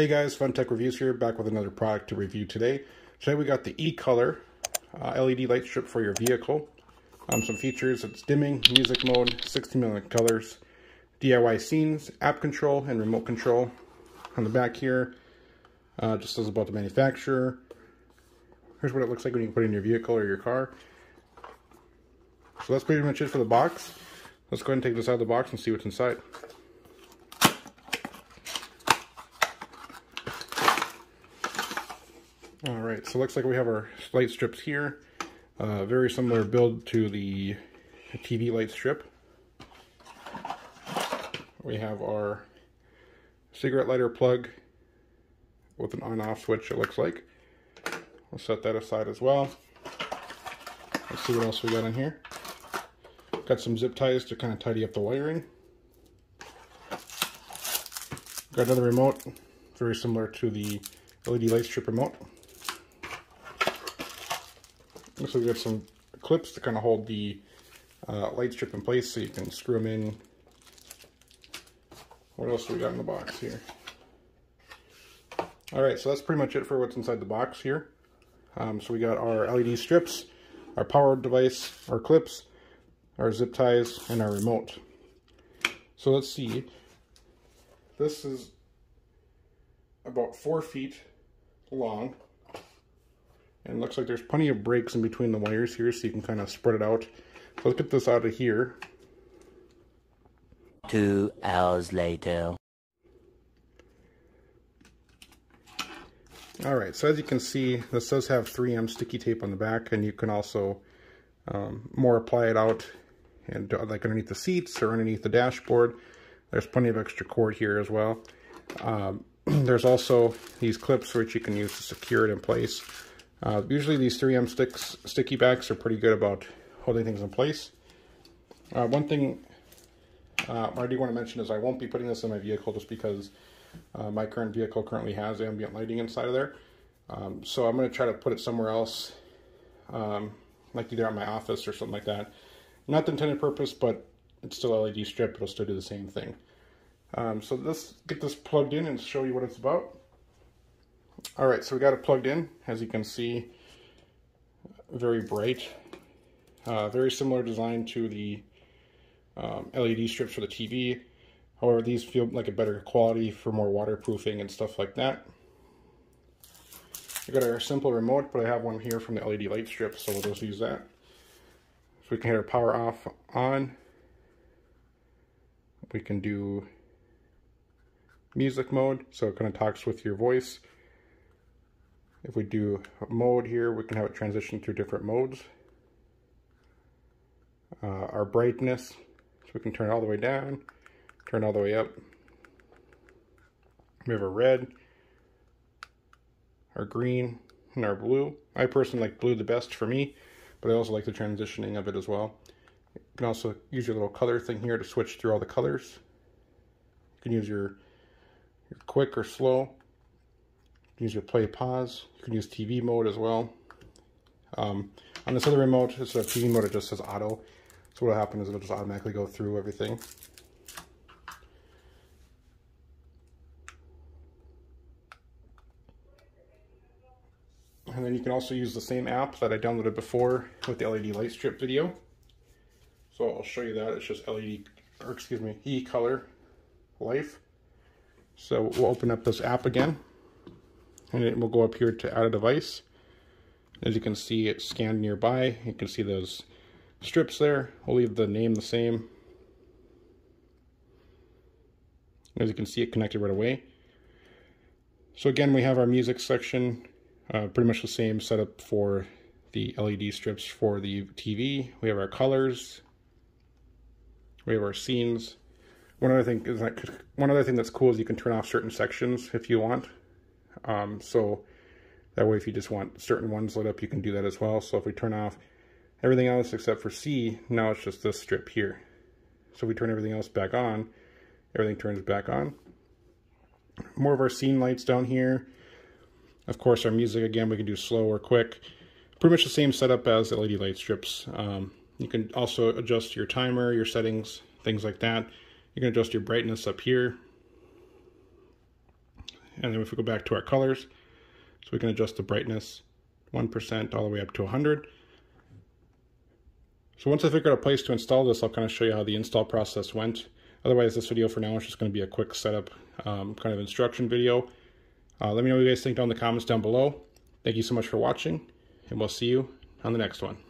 Hey guys, FunTech Reviews here, back with another product to review today. Today we got the eColor LED light strip for your vehicle. Some features: it's dimming, music mode, 16 million colors, DIY scenes, app control, and remote control. On the back here, just says about the manufacturer. Here's what it looks like when you put it in your vehicle or your car. So that's pretty much it for the box. Let's go ahead and take this out of the box and see what's inside. Alright, so it looks like we have our light strips here. Very similar build to the TV light strip. We have our cigarette lighter plug with an on-off switch, it looks like. We'll set that aside as well. Let's see what else we got in here. Got some zip ties to kind of tidy up the wiring. Got another remote, very similar to the LED light strip remote. Looks like we've got some clips to kind of hold the light strip in place so you can screw them in. What else do we got in the box here? Alright, so that's pretty much it for what's inside the box here. So we got our LED strips, our power device, our clips, our zip ties, and our remote. So let's see. This is about 4 feet long. And looks like there's plenty of breaks in between the wires here, so you can kind of spread it out. So let's get this out of here. 2 hours later. Alright, so as you can see, this does have 3M sticky tape on the back, and you can also more apply it out and like underneath the seats or underneath the dashboard. There's plenty of extra cord here as well. There's also these clips which you can use to secure it in place. Usually these 3M sticky backs are pretty good about holding things in place. One thing I do want to mention is I won't be putting this in my vehicle just because my current vehicle currently has ambient lighting inside of there. So I'm going to try to put it somewhere else, like either at my office or something like that. Not the intended purpose, but it's still LED strip. It'll still do the same thing. So let's get this plugged in and show you what it's about. Alright, so we got it plugged in. As you can see, very bright. Very similar design to the LED strips for the TV. However, these feel like a better quality for more waterproofing and stuff like that. We got our simple remote, but I have one here from the LED light strip, so we'll just use that. So we can hit our power off, on. We can do music mode, so it kind of talks with your voice. If we do mode here, we can have it transition through different modes. Our brightness, so we can turn it all the way down, turn it all the way up. We have our red, our green, and our blue. I personally like blue the best for me, but I also like the transitioning of it as well. You can also use your little color thing here to switch through all the colors. You can use your quick or slow. Use your play pause. You can use TV mode as well. On this other remote, instead of TV mode, it just says auto. So what'll happen is it'll just automatically go through everything. And then you can also use the same app that I downloaded before with the LED light strip video. So I'll show you that. It's just eColor Life. So we'll open up this app again. And it will go up here to add a device. As you can see, it's scanned nearby. You can see those strips there. We'll leave the name the same. As you can see, it connected right away. So again, we have our music section. Pretty much the same setup for the LED strips for the TV. We have our colors. We have our scenes. One other thing that's cool is you can turn off certain sections if you want. So that way if you just want certain ones lit up, you can do that as well. So if we turn off everything else except for C, now it's just this strip here. So if we turn everything else back on, everything turns back on. More of our scene lights down here. Of course, our music, again, we can do slow or quick. Pretty much the same setup as the LED light strips. You can also adjust your timer, your settings, things like that. You can adjust your brightness up here. And then if we go back to our colors, so we can adjust the brightness 1% all the way up to 100. So once I figured out a place to install this, I'll kind of show you how the install process went. Otherwise, this video for now is just going to be a quick setup kind of instruction video. Let me know what you guys think down in the comments down below. Thank you so much for watching, and we'll see you on the next one.